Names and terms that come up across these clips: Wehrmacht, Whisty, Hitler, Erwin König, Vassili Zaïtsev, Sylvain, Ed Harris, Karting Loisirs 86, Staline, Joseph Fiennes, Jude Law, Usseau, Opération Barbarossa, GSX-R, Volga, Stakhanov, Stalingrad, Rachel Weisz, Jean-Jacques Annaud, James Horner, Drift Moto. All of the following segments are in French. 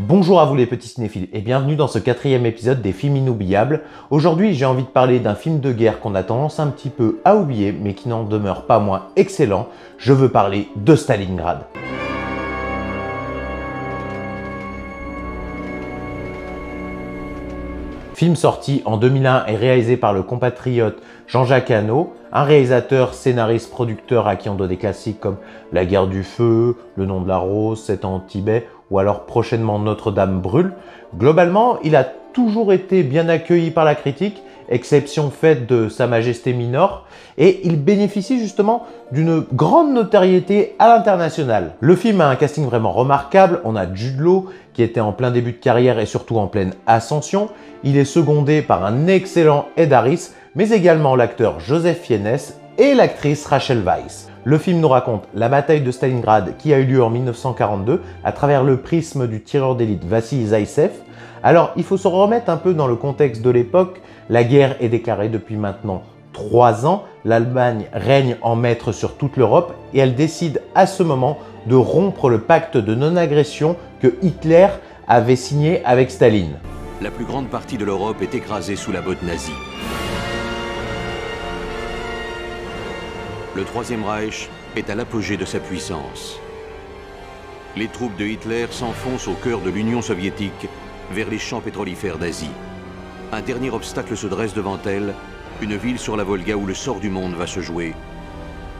Bonjour à vous les petits cinéphiles et bienvenue dans ce quatrième épisode des films inoubliables. Aujourd'hui j'ai envie de parler d'un film de guerre qu'on a tendance un petit peu à oublier mais qui n'en demeure pas moins excellent. Je veux parler de Stalingrad. Film sorti en 2001 et réalisé par le compatriote Jean-Jacques Annaud, un réalisateur, scénariste, producteur à qui on doit des classiques comme La guerre du feu, Le nom de la rose, 7 ans au Tibet ou alors prochainement Notre-Dame brûle. Globalement, il a toujours été bien accueilli par la critique, exception faite de Sa Majesté Mineure, et il bénéficie justement d'une grande notoriété à l'international. Le film a un casting vraiment remarquable, on a Jude Law qui était en plein début de carrière et surtout en pleine ascension, il est secondé par un excellent Ed Harris, mais également l'acteur Joseph Fiennes et l'actrice Rachel Weisz. Le film nous raconte la bataille de Stalingrad qui a eu lieu en 1942 à travers le prisme du tireur d'élite Vassili Zaïtsev. Alors il faut se remettre un peu dans le contexte de l'époque, la guerre est déclarée depuis maintenant 3 ans, l'Allemagne règne en maître sur toute l'Europe et elle décide à ce moment de rompre le pacte de non-agression que Hitler avait signé avec Staline. La plus grande partie de l'Europe est écrasée sous la botte nazie. Le Troisième Reich est à l'apogée de sa puissance. Les troupes de Hitler s'enfoncent au cœur de l'Union soviétique, vers les champs pétrolifères d'Asie. Un dernier obstacle se dresse devant elle, une ville sur la Volga où le sort du monde va se jouer,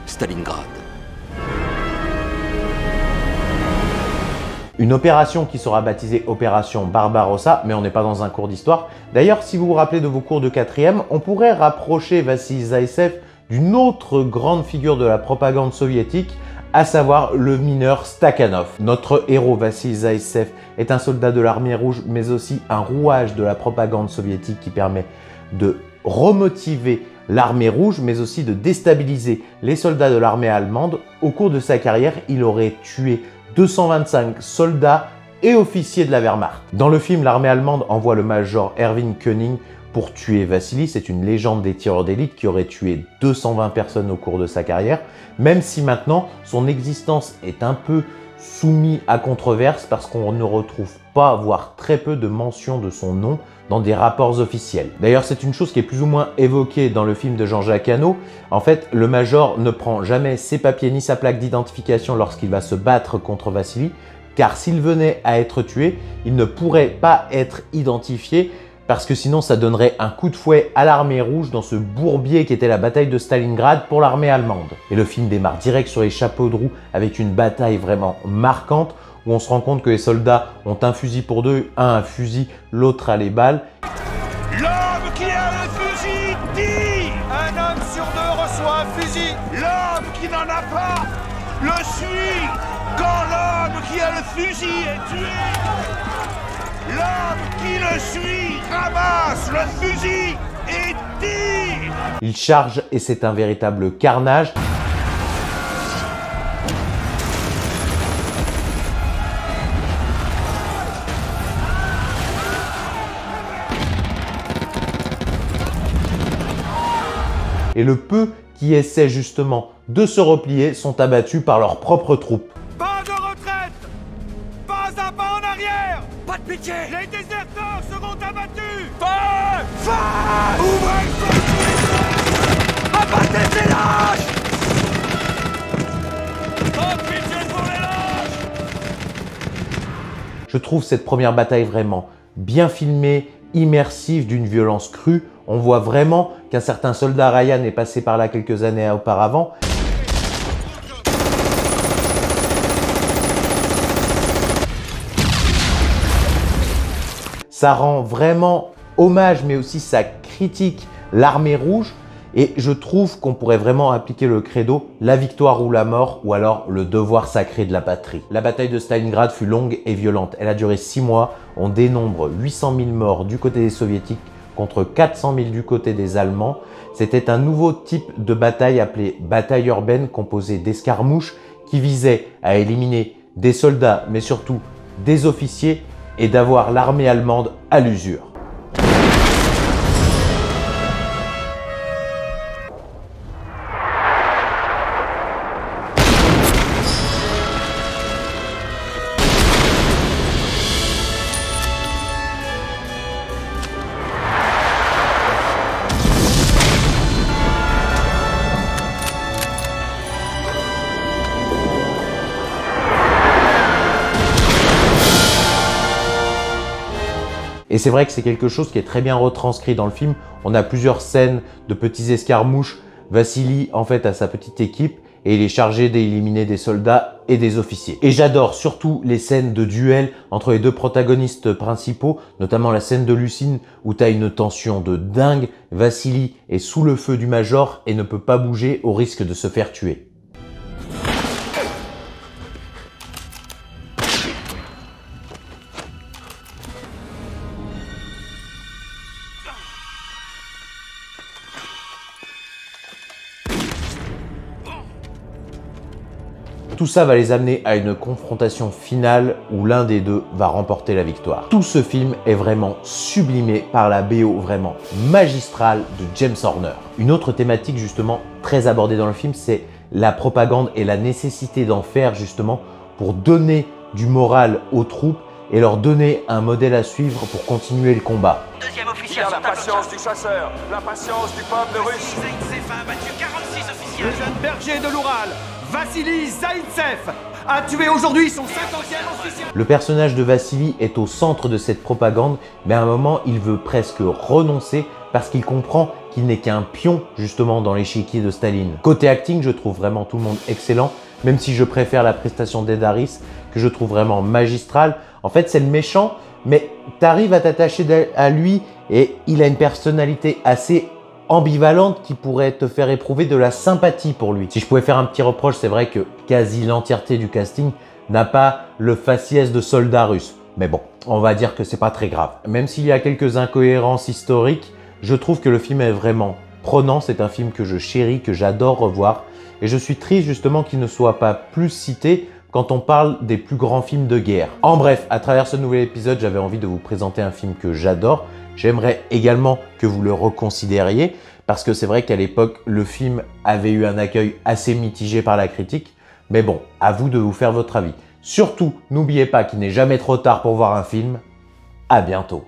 Stalingrad. Une opération qui sera baptisée Opération Barbarossa, mais on n'est pas dans un cours d'histoire. D'ailleurs, si vous vous rappelez de vos cours de 4e, on pourrait rapprocher Vassili Zaïtsev d'une autre grande figure de la propagande soviétique, à savoir le mineur Stakhanov. Notre héros Vassili Zaïtsev est un soldat de l'armée rouge, mais aussi un rouage de la propagande soviétique qui permet de remotiver l'armée rouge, mais aussi de déstabiliser les soldats de l'armée allemande. Au cours de sa carrière, il aurait tué 225 soldats et officiers de la Wehrmacht. Dans le film, l'armée allemande envoie le major Erwin König pour tuer Vassili, c'est une légende des tireurs d'élite qui aurait tué 220 personnes au cours de sa carrière, même si maintenant son existence est un peu soumise à controverse parce qu'on ne retrouve pas, voire très peu de mention de son nom dans des rapports officiels. D'ailleurs, c'est une chose qui est plus ou moins évoquée dans le film de Jean-Jacques Annaud. En fait, le major ne prend jamais ses papiers ni sa plaque d'identification lorsqu'il va se battre contre Vassili, car s'il venait à être tué, il ne pourrait pas être identifié parce que sinon ça donnerait un coup de fouet à l'armée rouge dans ce bourbier qui était la bataille de Stalingrad pour l'armée allemande. Et le film démarre direct sur les chapeaux de roue avec une bataille vraiment marquante où on se rend compte que les soldats ont un fusil pour deux, un fusil, l'autre a les balles. L'homme qui a le fusil dit un homme sur deux reçoit un fusil. L'homme qui n'en a pas le suit. Quand l'homme qui a le fusil est tué, l'homme qui le suit ramasse le fusil et tire. Il charge et c'est un véritable carnage. Et le peu qui essaient justement de se replier sont abattus par leurs propres troupes. Pitié. Les déserteurs seront abattus. Feu! Feu! Ouvrez le feu! Abattez ces lâches! Oh, pitié pour les lâches! Je trouve cette première bataille vraiment bien filmée, immersive, d'une violence crue. On voit vraiment qu'un certain soldat Ryan est passé par là quelques années auparavant. Ça rend vraiment hommage, mais aussi ça critique l'armée rouge. Et je trouve qu'on pourrait vraiment appliquer le credo « la victoire ou la mort » ou alors le devoir sacré de la patrie. La bataille de Stalingrad fut longue et violente. Elle a duré 6 mois. On dénombre 800 000 morts du côté des soviétiques contre 400 000 du côté des Allemands. C'était un nouveau type de bataille appelée bataille urbaine, composée d'escarmouches qui visait à éliminer des soldats, mais surtout des officiers, et d'avoir l'armée allemande à l'usure. Et c'est vrai que c'est quelque chose qui est très bien retranscrit dans le film. On a plusieurs scènes de petits escarmouches. Vassili, en fait, a sa petite équipe et il est chargé d'éliminer des soldats et des officiers. Et j'adore surtout les scènes de duel entre les deux protagonistes principaux, notamment la scène de Lucine où tu as une tension de dingue. Vassili est sous le feu du major et ne peut pas bouger au risque de se faire tuer. Tout ça va les amener à une confrontation finale où l'un des deux va remporter la victoire. Tout ce film est vraiment sublimé par la BO vraiment magistrale de James Horner. Une autre thématique justement très abordée dans le film, c'est la propagande et la nécessité d'en faire justement pour donner du moral aux troupes et leur donner un modèle à suivre pour continuer le combat. Deuxième officier, la patience du chasseur, la patience du peuple russe. Zaïtsev a battu 46 officiers. Le jeune berger de l'Oural, Vassili Zaïtsev, a tué aujourd'hui son 50e officier. Le personnage de Vassili est au centre de cette propagande, mais à un moment, il veut presque renoncer parce qu'il comprend qu'il n'est qu'un pion, justement, dans l'échiquier de Staline. Côté acting, je trouve vraiment tout le monde excellent, même si je préfère la prestation d'Ed Harris, que je trouve vraiment magistrale. En fait, c'est le méchant, mais t'arrives à t'attacher à lui et il a une personnalité assez ambivalente qui pourrait te faire éprouver de la sympathie pour lui. Si je pouvais faire un petit reproche, c'est vrai que quasi l'entièreté du casting n'a pas le faciès de soldat russe. Mais bon, on va dire que c'est pas très grave. Même s'il y a quelques incohérences historiques, je trouve que le film est vraiment prenant. C'est un film que je chéris, que j'adore revoir. Et je suis triste justement qu'il ne soit pas plus cité quand on parle des plus grands films de guerre. En bref, à travers ce nouvel épisode, j'avais envie de vous présenter un film que j'adore. J'aimerais également que vous le reconsidériez, parce que c'est vrai qu'à l'époque, le film avait eu un accueil assez mitigé par la critique. Mais bon, à vous de vous faire votre avis. Surtout, n'oubliez pas qu'il n'est jamais trop tard pour voir un film. À bientôt.